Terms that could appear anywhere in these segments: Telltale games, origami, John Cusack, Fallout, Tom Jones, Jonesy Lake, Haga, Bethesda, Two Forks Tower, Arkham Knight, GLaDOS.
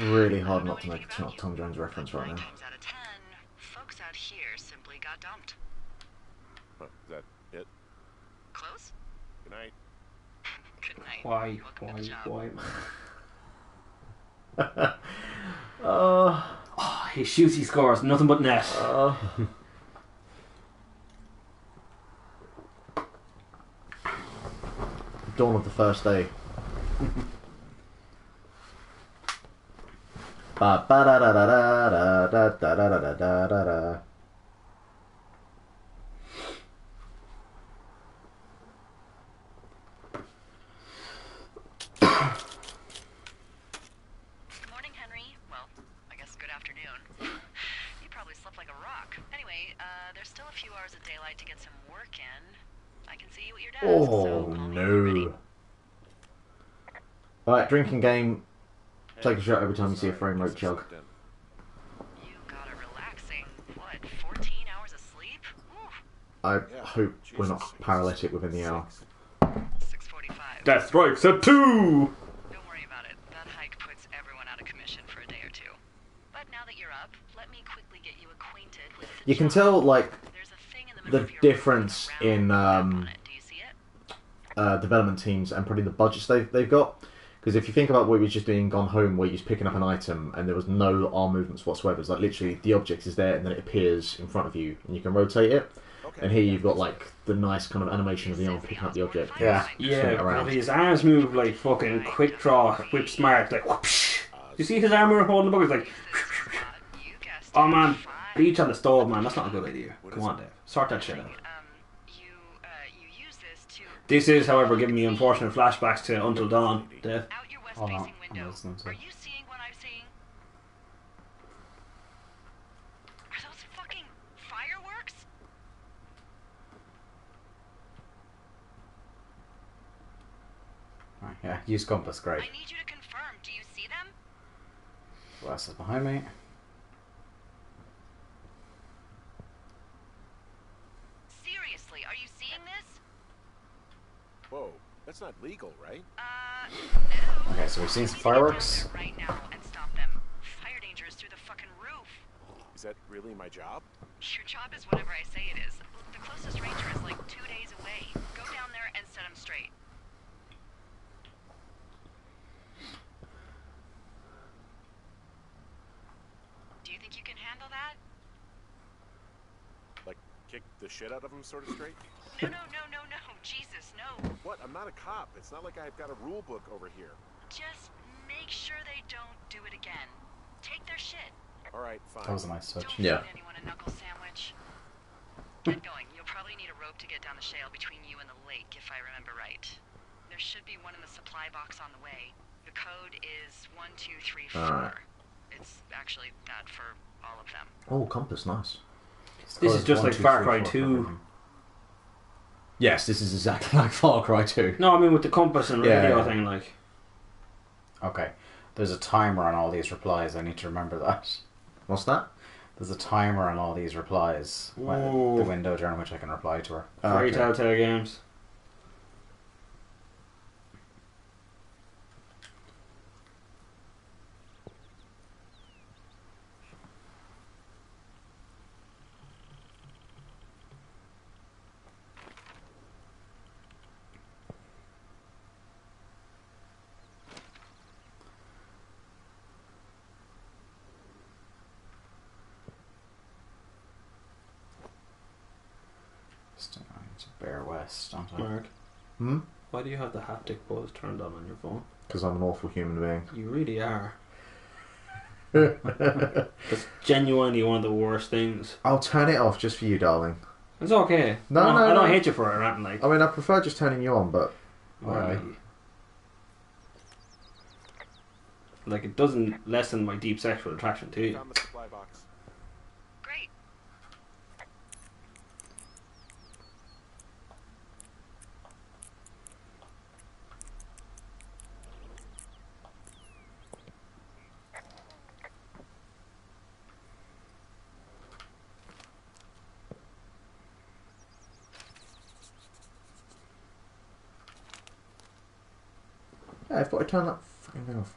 really hard not to make a Tom Jones reference right now. Folks out here simply got dumped. Is that it? Close? Good night. Good night. Why? He shoots, he scores, nothing but net. Dawn of the first day. Ba ba da da da da da da da da da da da. Alright, drinking game. Take a shot every time you see a frame rate jug. You got a relaxing, what, 14 hours of sleep? I hope we're not paralytic within the hour. 6:45. Death strikes at 2! Don't worry about it. That hike puts everyone out of commission for a day or two. But now that you're up, let me quickly get you acquainted with the You can tell, like, the difference in development teams and probably the budgets they've got. Because if you think about what we were just doing, Gone Home, where you're just picking up an item and there was no arm movements whatsoever. It's like literally the object is there and then it appears in front of you and you can rotate it. Okay. And here you've got like the nice kind of animation of the arm picking up the object. Yeah, yeah. His arms move like fucking quick draw, whip smart, like whoopsh. You see his arm holding the book? It's like whoopsh. Oh man, beach on the stove, man. That's not a good idea. Come on, Dave. Sort that shit out. This is, however, giving me unfortunate flashbacks to Until Dawn. Death. Out your west-facing window. Are you seeing what I'm seeing? Are those fucking fireworks? Right, yeah, use compass, great. I need you to confirm. Do you see them? Glasses behind me. Seriously, are you seeing this? Whoa, that's not legal, right? No. Okay, so we've seen some fireworks. Right now and stop them. Fire danger is through the fucking roof. Is that really my job? Your job is whatever I say it is. The closest ranger is like 2 days away. Go down there and set him straight. Do you think you can handle that? Like, kick the shit out of him sort of straight? No. Jesus, no. What? I'm not a cop. It's not like I've got a rule book over here. Just make sure they don't do it again. Take their shit. Alright, fine. That was a nice touch. Don't feed anyone a knuckle sandwich. Get going. You'll probably need a rope to get down the shale between you and the lake, if I remember right. There should be one in the supply box on the way. The code is 1234. Right. It's actually that for all of them. Oh, compass, nice. This is just like Far Cry 2. Yes, this is exactly like Far Cry 2. No, I mean with the compass and radio thing, like. Okay, there's a timer on all these replies. I need to remember that. What's that? There's a timer on all these replies. The window during which I can reply to her. Free Telltale games. Bear West, don't I? Mark, why do you have the haptic buzz turned on your phone? Because I'm an awful human being. You really are. That's genuinely one of the worst things. I'll turn it off just for you, darling. It's okay. No. I don't hate you for it, right? Like, I mean, I prefer just turning you on, but... Like, it doesn't lessen my deep sexual attraction to you. Found the supply box. I've got to turn that fucking thing off.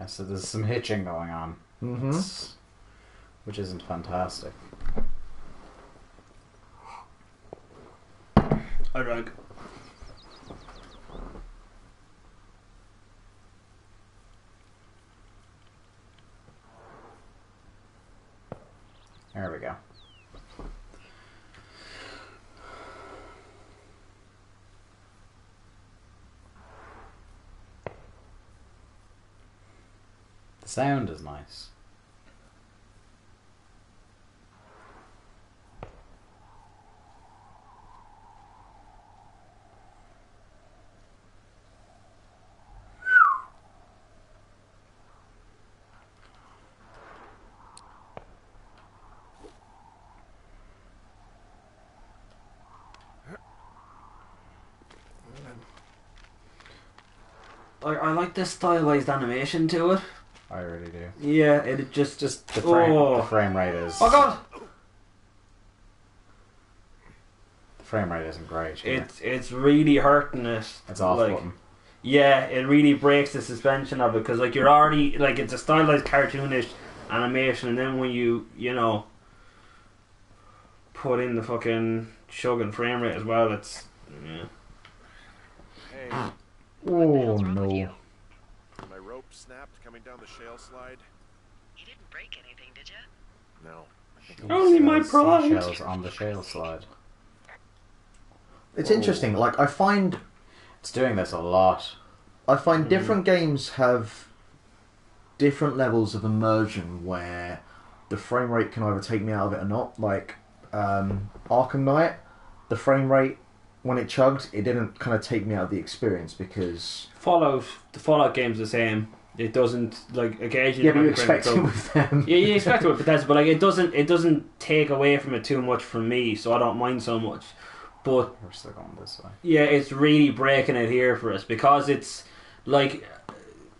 Yeah, so there's some hitching going on. Mm-hmm. Which isn't fantastic. I rug. There we go. The sound is nice. I like this stylized animation to it. I really do. Yeah, it just the frame rate is. Oh god! The frame rate isn't great. It's really hurting it. It's off button. Yeah, it really breaks the suspension of it because like you're already like it's a stylized cartoonish animation, and then when you put in the fucking chugging frame rate as well, it's yeah. Hey. Oh no! My rope snapped coming down the shale slide. You didn't break anything, did you? No. Only my pride. Shells on the shale slide. It's interesting. Like I find, it's doing this a lot. I find different games have different levels of immersion where the frame rate can either take me out of it or not. Like Arkham Knight, the frame rate. When it chugged, it didn't kind of take me out of the experience because the Fallout game's the same. It doesn't like occasionally. Yeah, but you expect it with them. Yeah, you expect it with Bethesda, but like it doesn't take away from it too much for me, so I don't mind so much. But we're still going this way. Yeah, it's really breaking it here for us because it's like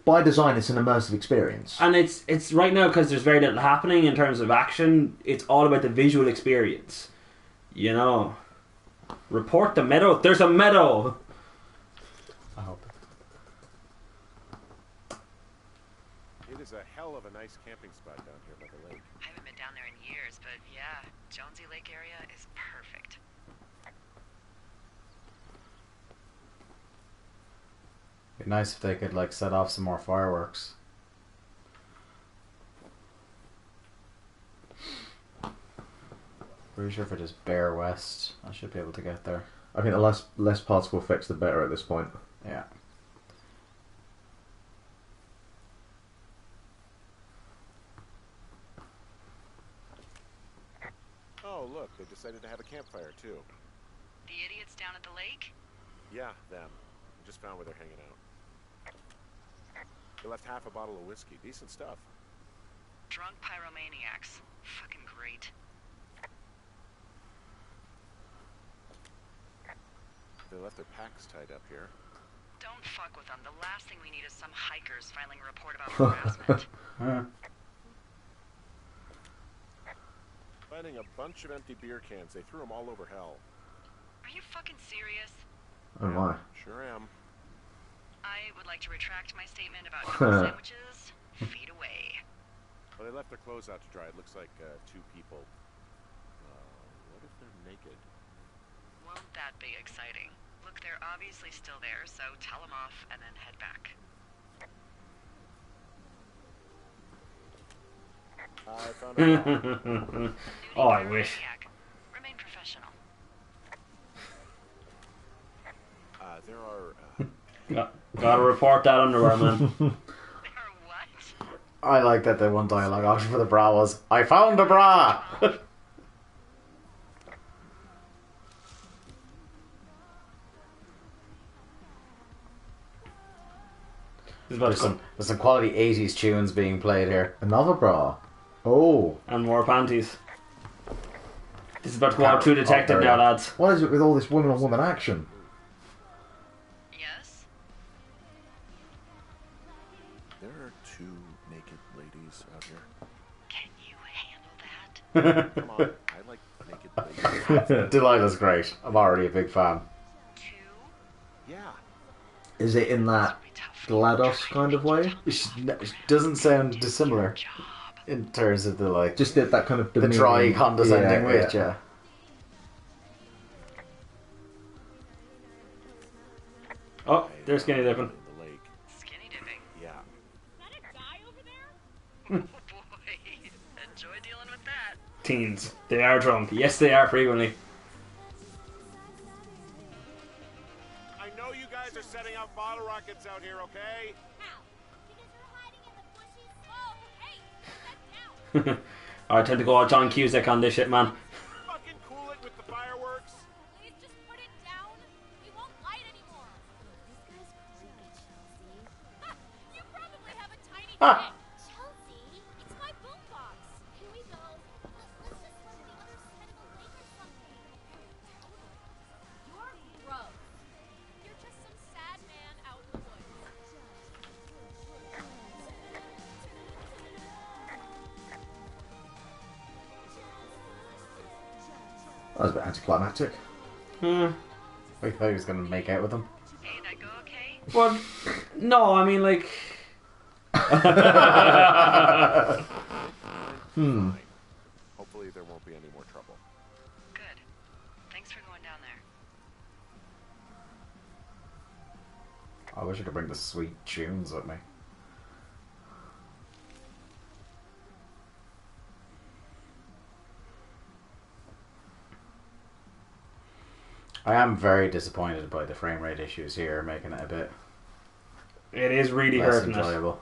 by design, it's an immersive experience, and it's right now because there's very little happening in terms of action. It's all about the visual experience, you know. Report the meadow. There's a meadow. I hope. It is a hell of a nice camping spot down here by the lake. I haven't been down there in years, but yeah, Jonesy Lake area is perfect. It'd be nice if they could like set off some more fireworks. Pretty sure if it is Bear West, I should be able to get there. I think the less particle effects, the better at this point. Yeah. Oh, look, they decided to have a campfire, too. The idiots down at the lake? Yeah, them. I just found where they're hanging out. They left half a bottle of whiskey. Decent stuff. Drunk pyromaniacs. Fucking great. They left their packs tied up here. Don't fuck with them. The last thing we need is some hikers filing a report about harassment. Finding a bunch of empty beer cans. They threw them all over hell. Are you fucking serious? Oh my. Sure am. I would like to retract my statement about sandwiches. Feet away. Well, they left their clothes out to dry. It looks like two people. What if they're naked? Won't that be exciting? Look, they're obviously still there, so tell them off and then head back. Oh, I wish. Remain professional. There are. Gotta report that underwear, man. There are what? I like that they one dialogue option for the bra was, I found a bra! There's some quality 80s tunes being played here. Another bra. Oh. And more panties. This is about to go out True Detective now, lads. What is it with all this woman-on-woman action? Yes? There are two naked ladies out here. Can you handle that? Come on, I like naked ladies. Delilah's great. I'm already a big fan. Two? Yeah. Is it in that... GLaDOS kind of way. It doesn't sound dissimilar in terms of the like just that kind of the dry, condescending way. Yeah. Oh, they're skinny dipping. The lake. Skinny dipping? Yeah. Is that a guy over there? Oh boy, enjoy dealing with that. Teens, they are drunk. Yes, they are frequently. I know you guys are setting up bottle rockets out here, okay? How? Because we're hiding in the bushes. Oh, hey, that's now. Alright, time to go all John Cusack on this shit, man. Ah. Chelsea, it's my boombox. Here we go. Let's just go to the other side of the lake or something. You're gross. You're just some sad man out in the woods. That was a bit anticlimactic. Yeah. I thought he was going to make out with them. Hey, that go okay? Well, no, I mean, like... Hopefully there won't be any more trouble. Good. Thanks for going down there. I wish I could bring the sweet tunes with me. I am very disappointed by the frame rate issues here, making it a bit. It is really hurting us.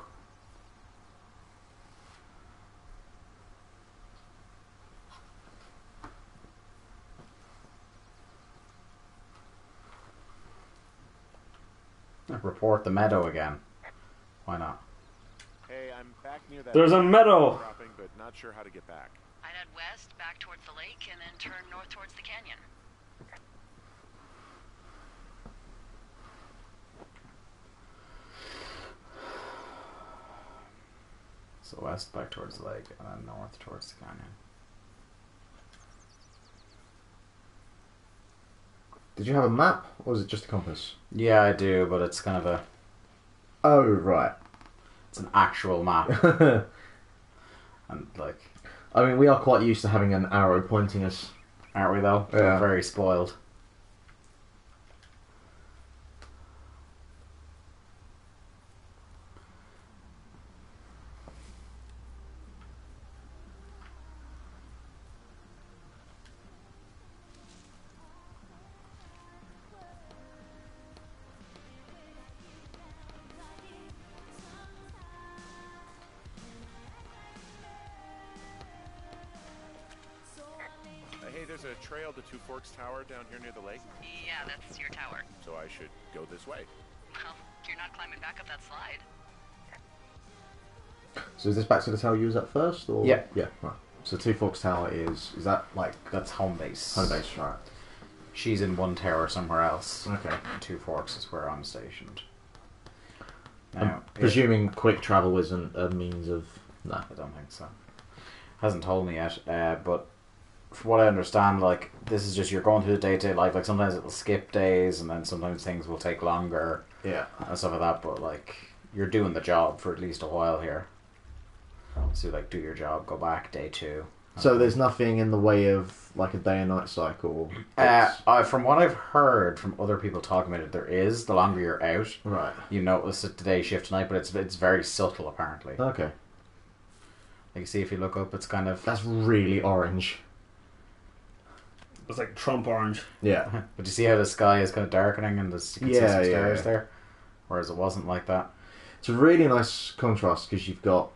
Report the meadow again. Why not? Hey, I'm back near that. There's a meadow. But not sure how to get back. I'd head west, back towards the lake, and then turn north towards the canyon. So west, back towards the lake, and then north towards the canyon. Did you have a map, or was it just a compass? Yeah, I do, but it's kind of a... Oh, right. It's an actual map. And, like... I mean, we are quite used to having an arrow pointing us. Aren't we, though? Yeah. We're very spoiled. There's a trail to Two Forks Tower down here near the lake. Yeah, that's your tower. So I should go this way. Well, you're not climbing back up that slide. So is this back to the tower you was at first? Or? Yeah. Yeah, right. So Two Forks Tower is that like... That's home base. Home base, right. She's in one tower somewhere else. Okay. Two Forks is where I'm stationed. Now, presuming quick travel isn't a means of... No, I don't think so. Hasn't told me yet, but... From what I understand, like, this is just you're going through the day-to-day life. Like, sometimes it'll skip days, and then sometimes things will take longer. Yeah. And stuff like that, but, like, you're doing the job for at least a while here. So, like, do your job, go back, day two. So there's nothing in the way of, like, a day and night cycle? From what I've heard from other people talking about it, there is. The longer you're out, right, you notice it today shift tonight, but it's very subtle, apparently. Okay. Like, you see, if you look up, it's kind of... That's really orange. It's like Trump orange. Yeah. But you see how the sky is kind of darkening and there's consistent stars there? Whereas it wasn't like that. It's a really nice contrast because you've got